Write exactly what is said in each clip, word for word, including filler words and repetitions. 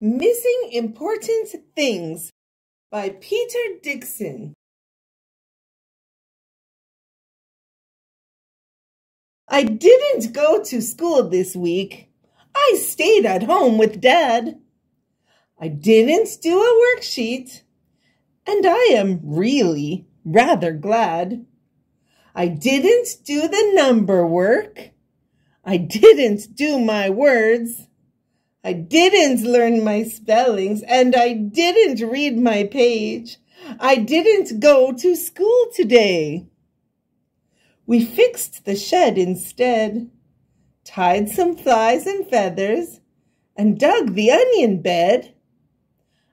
Missing Important Things by Peter Dixon. I didn't go to school this week. I stayed at home with Dad. I didn't do a worksheet, and I am really rather glad. I didn't do the number work. I didn't do my words. I didn't learn my spellings, and I didn't read my page. I didn't go to school today. We fixed the shed instead, tied some flies and feathers, and dug the onion bed.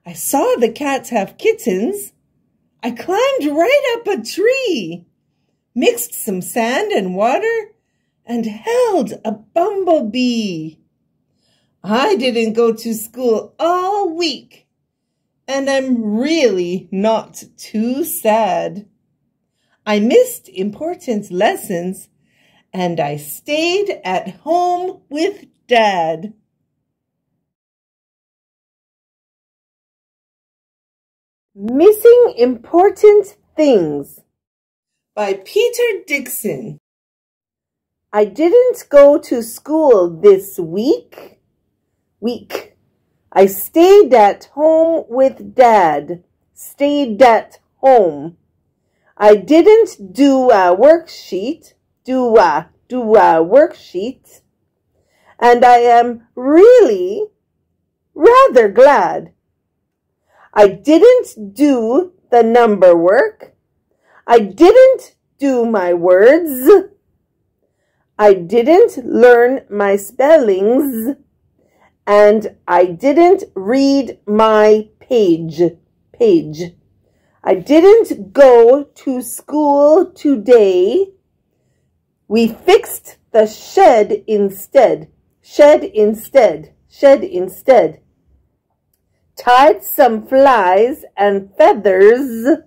I saw the cats have kittens. I climbed right up a tree, mixed some sand and water, and held a bumblebee. I didn't go to school all week, and I'm really not too sad. I missed important lessons, and I stayed at home with Dad. Missing Important Things by Peter Dixon. I didn't go to school this week. Week. I stayed at home with Dad. Stayed at home. I didn't do a worksheet. Do a, do a worksheet. And I am really rather glad. I didn't do the number work. I didn't do my words. I didn't learn my spellings. And I didn't read my page, page. I didn't go to school today. We fixed the shed instead, shed instead, shed instead. Tied some flies and feathers,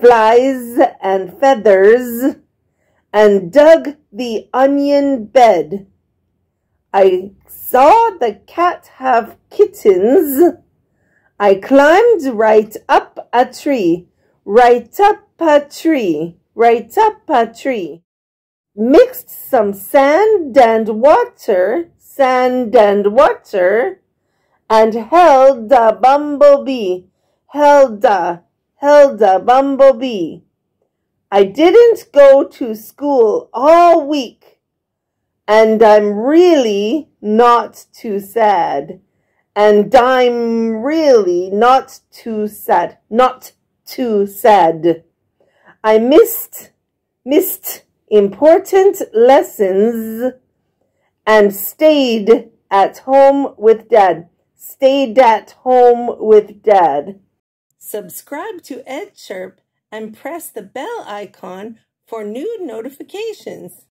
flies and feathers, and dug the onion bed. I saw the cat have kittens. I climbed right up a tree, right up a tree, right up a tree. Mixed some sand and water, sand and water, and held a bumblebee, held a, held a bumblebee. I didn't go to school all week. And I'm really not too sad. And I'm really not too sad. Not too sad. I missed, missed important lessons and stayed at home with Dad. Stayed at home with Dad. Subscribe to Ed Chirp and press the bell icon for new notifications.